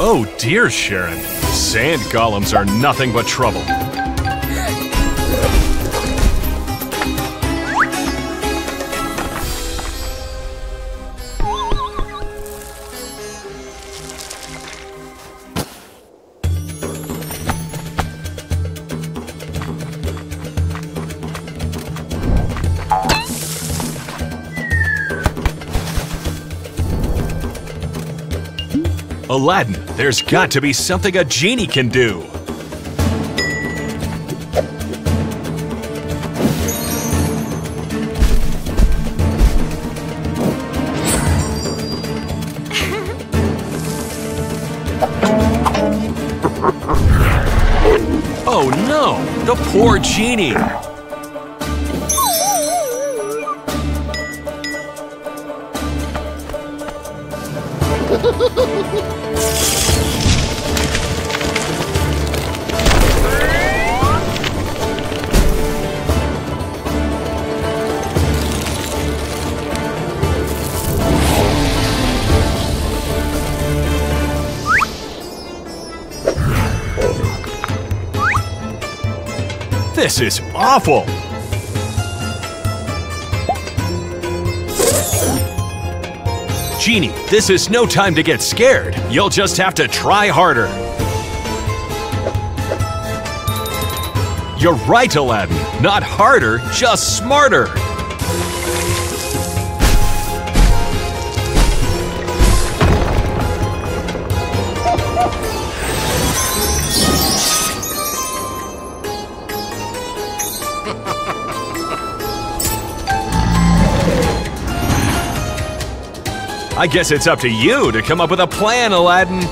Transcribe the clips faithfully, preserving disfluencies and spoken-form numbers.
Oh dear, Sharon. Sand golems are nothing but trouble. Aladdin, there's got to be something a genie can do. Oh no, the poor genie. This is awful! Genie, this is no time to get scared. You'll just have to try harder. You're right, Aladdin. Not harder, just smarter. I guess it's up to you to come up with a plan, Aladdin.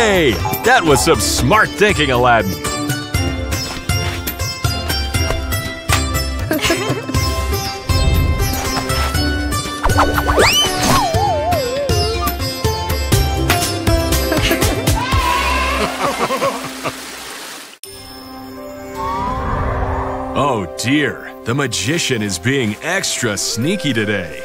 Hey, that was some smart thinking, Aladdin. Oh dear, the magician is being extra sneaky today.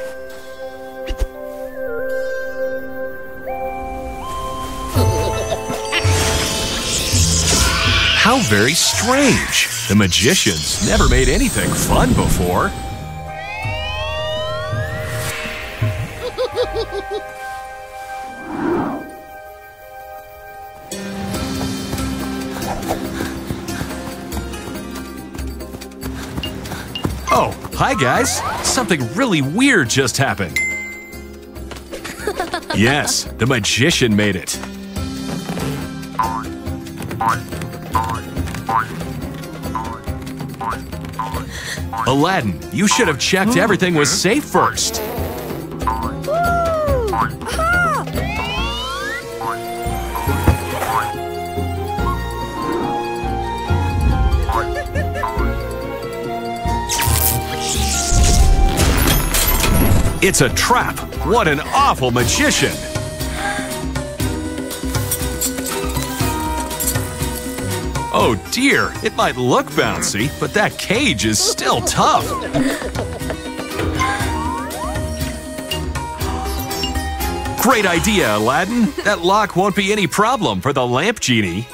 How very strange! The magician's never made anything fun before. Oh, hi guys! Something really weird just happened. Yes, the magician made it. Aladdin, you should have checked everything was safe first. It's a trap! What an awful magician! Oh dear, it might look bouncy, but that cage is still tough! Great idea, Aladdin! That lock won't be any problem for the lamp genie!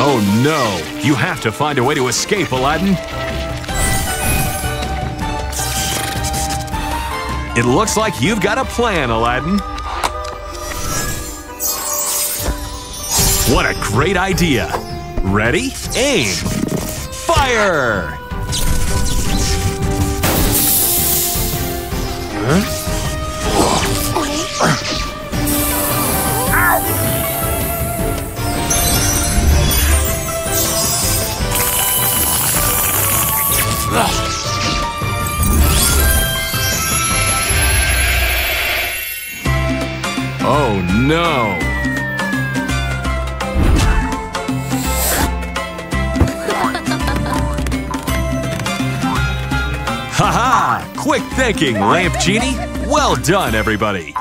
Oh no! You have to find a way to escape, Aladdin! It looks like you've got a plan, Aladdin! What a great idea! Ready? Aim! Fire! Huh? Oh no! Haha! -ha! Quick thinking, Lamp Genie! Well done, everybody!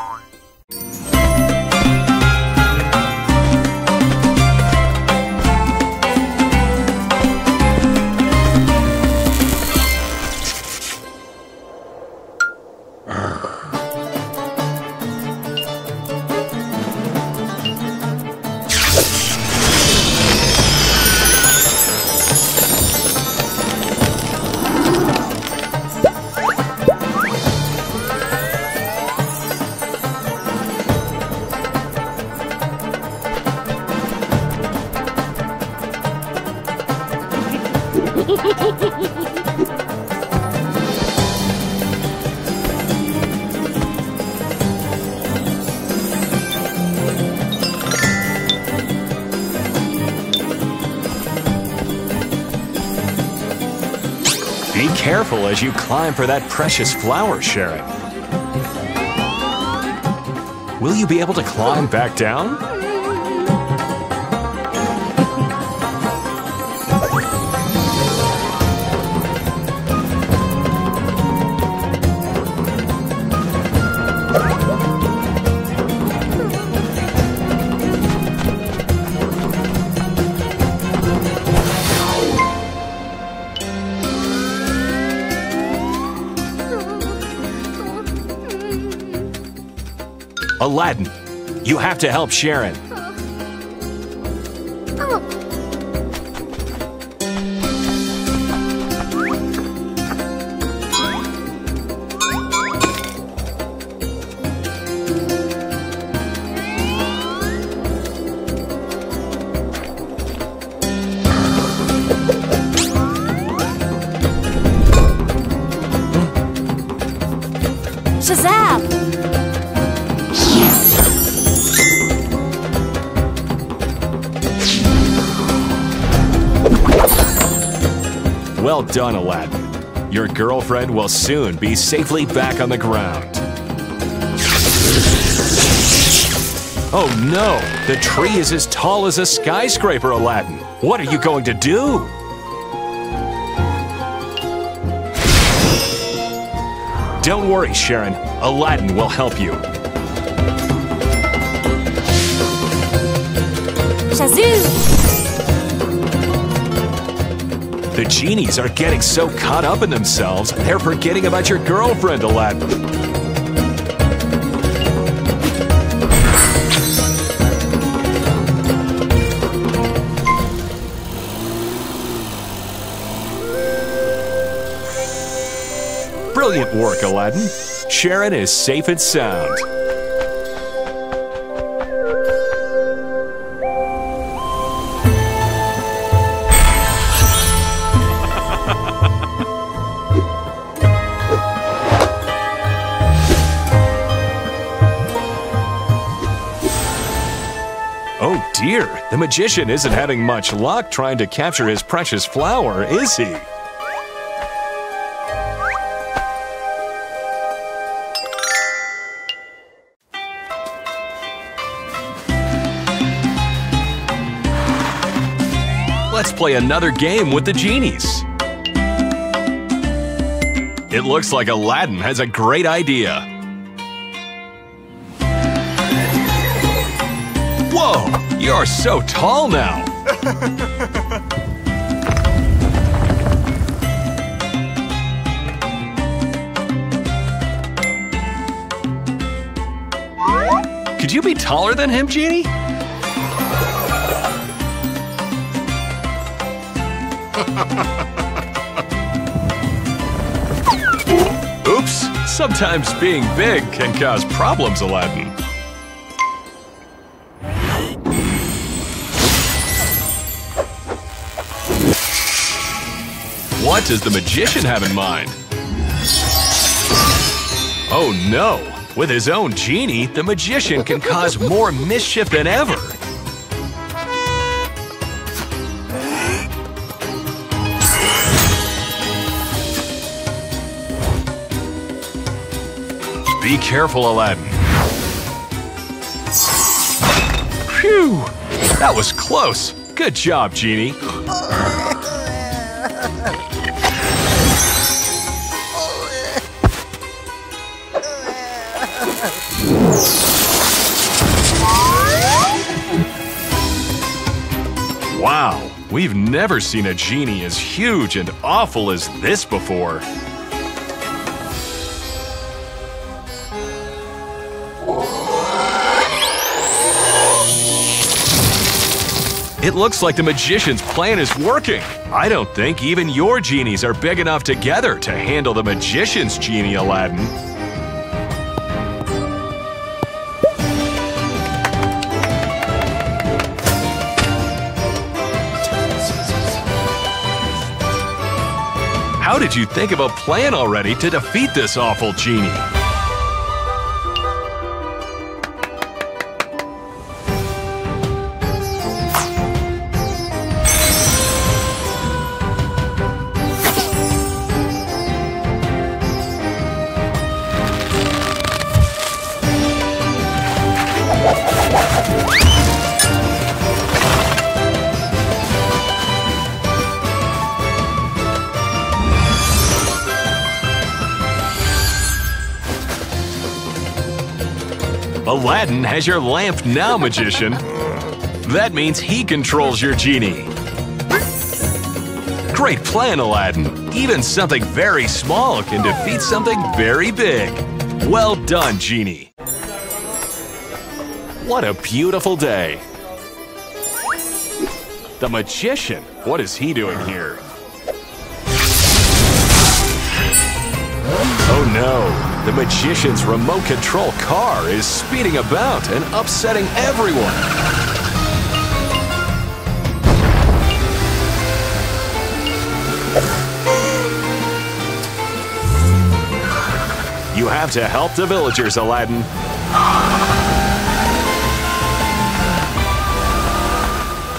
Be careful as you climb for that precious flower, Sharon. Will you be able to climb back down? Aladdin, you have to help Sharon. Well done, Aladdin. Your girlfriend will soon be safely back on the ground. Oh no! The tree is as tall as a skyscraper, Aladdin! What are you going to do? Don't worry, Sharon. Aladdin will help you. Shazoo! The genies are getting so caught up in themselves, they're forgetting about your girlfriend, Aladdin. Brilliant work, Aladdin. Sharon is safe and sound. dear, the magician isn't having much luck trying to capture his precious flower, is he? Let's play another game with the genies. It looks like Aladdin has a great idea. Whoa, you're so tall now. Could you be taller than him, Genie? Oops, sometimes being big can cause problems, Aladdin. What does the magician have in mind? Oh no! With his own genie, the magician can cause more mischief than ever. Be careful, Aladdin. Phew! That was close. Good job, Genie. Wow, we've never seen a genie as huge and awful as this before. It looks like the magician's plan is working. I don't think even your genies are big enough together to handle the magician's genie, Aladdin. How did you think of a plan already to defeat this awful genie? Aladdin has your lamp now, magician. That means he controls your genie. Great plan, Aladdin. Even something very small can defeat something very big. Well done, Genie. What a beautiful day. The magician, what is he doing here? Oh no. The magician's remote control car is speeding about and upsetting everyone. You have to help the villagers, Aladdin.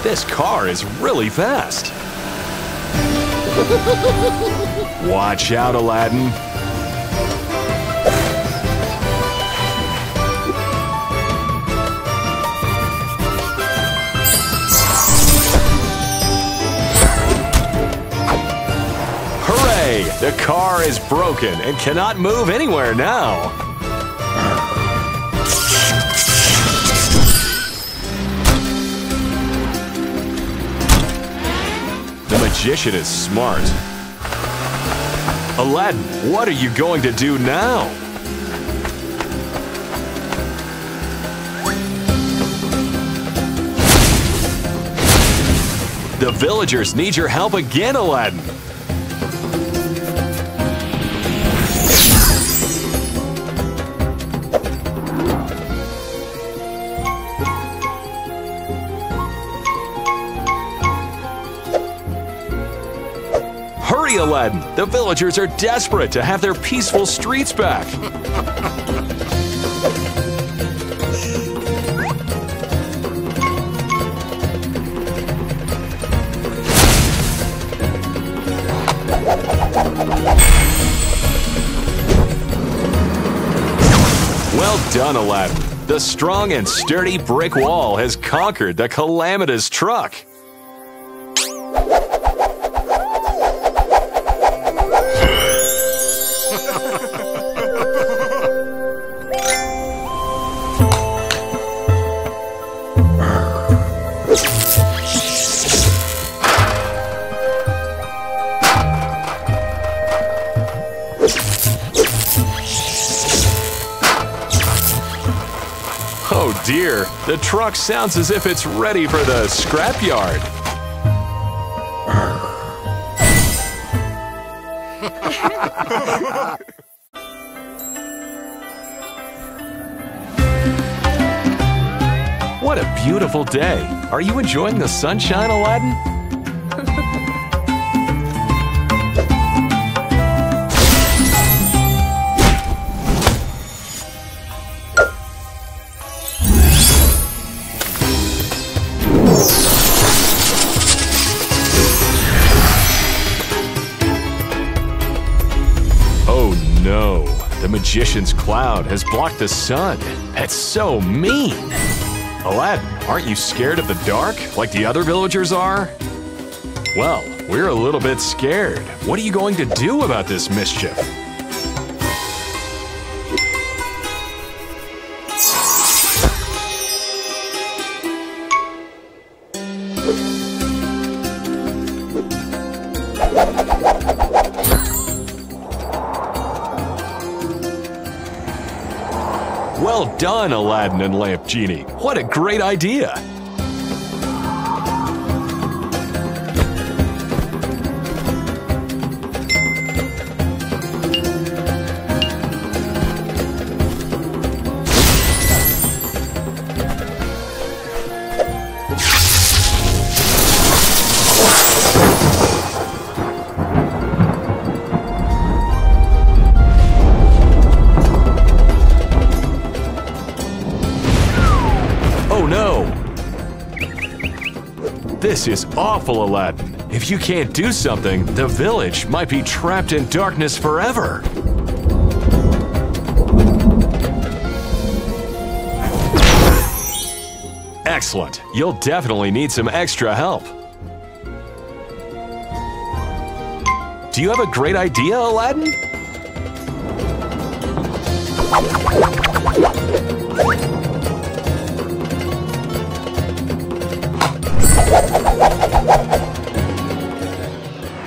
This car is really fast. Watch out, Aladdin. The car is broken and cannot move anywhere now. The magician is smart. Aladdin, what are you going to do now? The villagers need your help again, Aladdin. Aladdin, the villagers are desperate to have their peaceful streets back. Well done, Aladdin. The strong and sturdy brick wall has conquered the calamitous truck. Oh dear, the truck sounds as if it's ready for the scrapyard. What a beautiful day! Are you enjoying the sunshine, Aladdin? No, the magician's cloud has blocked the sun. That's so mean. Aladdin, aren't you scared of the dark like the other villagers are? Well, we're a little bit scared. What are you going to do about this mischief? Well done, Aladdin and Lamp Genie. What a great idea! This is awful, Aladdin. If you can't do something, the village might be trapped in darkness forever. Excellent. You'll definitely need some extra help. Do you have a great idea, Aladdin?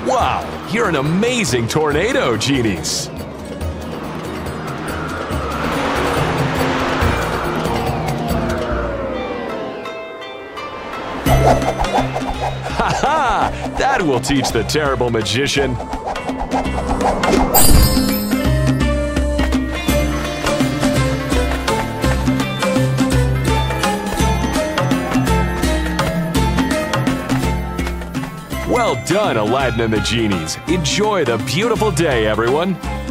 Wow, you're an amazing tornado, genies! Ha ha! That will teach the terrible magician! Well done, Aladdin and the Genies. Enjoy the beautiful day, everyone.